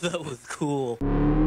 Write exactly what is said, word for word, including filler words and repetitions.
that was cool.